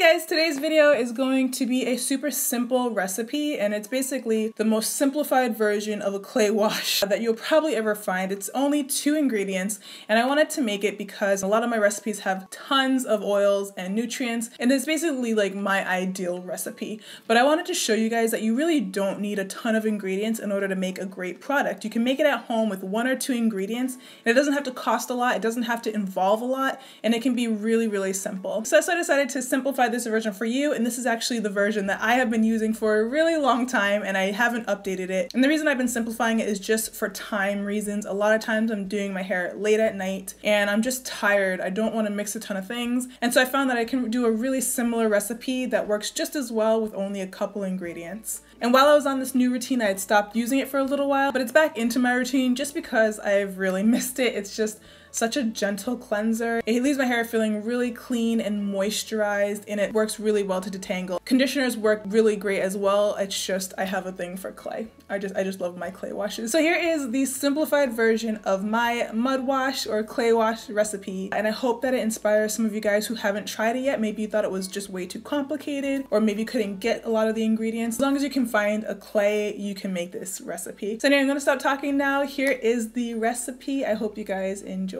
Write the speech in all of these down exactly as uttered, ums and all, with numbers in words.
Hey guys, today's video is going to be a super simple recipe, and it's basically the most simplified version of a clay wash that you'll probably ever find. It's only two ingredients, and I wanted to make it because a lot of my recipes have tons of oils and nutrients, and it's basically like my ideal recipe. But I wanted to show you guys that you really don't need a ton of ingredients in order to make a great product. You can make it at home with one or two ingredients, and it doesn't have to cost a lot, it doesn't have to involve a lot, and it can be really, really simple. So that's why I decided to simplify this version for you, and this is actually the version that I have been using for a really long time, and I haven't updated it. And the reason I've been simplifying it is just for time reasons. A lot of times I'm doing my hair late at night and I'm just tired. I don't want to mix a ton of things, and so I found that I can do a really similar recipe that works just as well with only a couple ingredients. And while I was on this new routine, I had stopped using it for a little while, but it's back into my routine just because I've really missed it. It's just such a gentle cleanser. It leaves my hair feeling really clean and moisturized, and it works really well to detangle. Conditioners work really great as well. It's just, I have a thing for clay. I just I just love my clay washes. So here is the simplified version of my mud wash or clay wash recipe, and I hope that it inspires some of you guys who haven't tried it yet. Maybe you thought it was just way too complicated, or maybe you couldn't get a lot of the ingredients. As long as you can find a clay, you can make this recipe. So anyway, I'm gonna stop talking now. Here is the recipe. I hope you guys enjoy.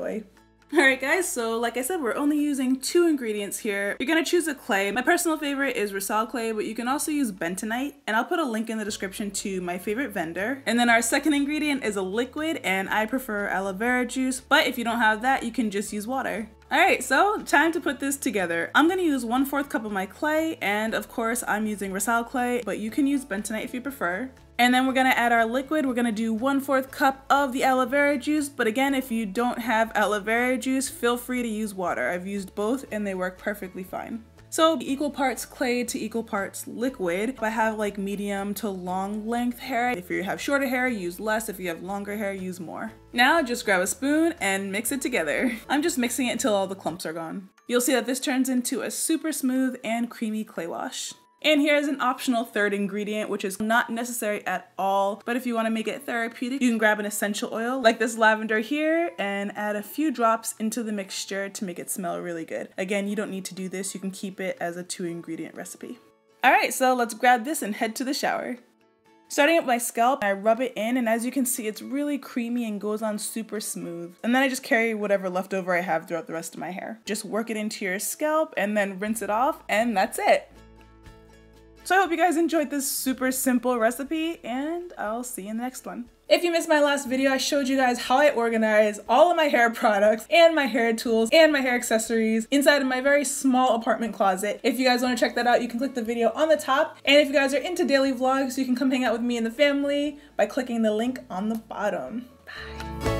Alright guys, so like I said, we're only using two ingredients here. You're going to choose a clay. My personal favorite is rhassoul clay, but you can also use bentonite, and I'll put a link in the description to my favorite vendor. And then our second ingredient is a liquid, and I prefer aloe vera juice, but if you don't have that, you can just use water. Alright, so time to put this together. I'm going to use one fourth cup of my clay, and of course I'm using rhassoul clay, but you can use bentonite if you prefer. And then we're gonna add our liquid. We're gonna do one fourth cup of the aloe vera juice, but again, if you don't have aloe vera juice, feel free to use water. I've used both and they work perfectly fine. So equal parts clay to equal parts liquid. If I have like medium to long length hair, if you have shorter hair, use less. If you have longer hair, use more. Now just grab a spoon and mix it together. I'm just mixing it until all the clumps are gone. You'll see that this turns into a super smooth and creamy clay wash. And here's an optional third ingredient, which is not necessary at all, but if you want to make it therapeutic, you can grab an essential oil like this lavender here and add a few drops into the mixture to make it smell really good. Again, you don't need to do this. You can keep it as a two ingredient recipe. All right, so let's grab this and head to the shower. Starting with my scalp, I rub it in, and as you can see, it's really creamy and goes on super smooth. And then I just carry whatever leftover I have throughout the rest of my hair. Just work it into your scalp and then rinse it off, and that's it. So I hope you guys enjoyed this super simple recipe, and I'll see you in the next one. If you missed my last video, I showed you guys how I organize all of my hair products and my hair tools and my hair accessories inside of my very small apartment closet. If you guys want to check that out, you can click the video on the top. And if you guys are into daily vlogs, you can come hang out with me and the family by clicking the link on the bottom. Bye.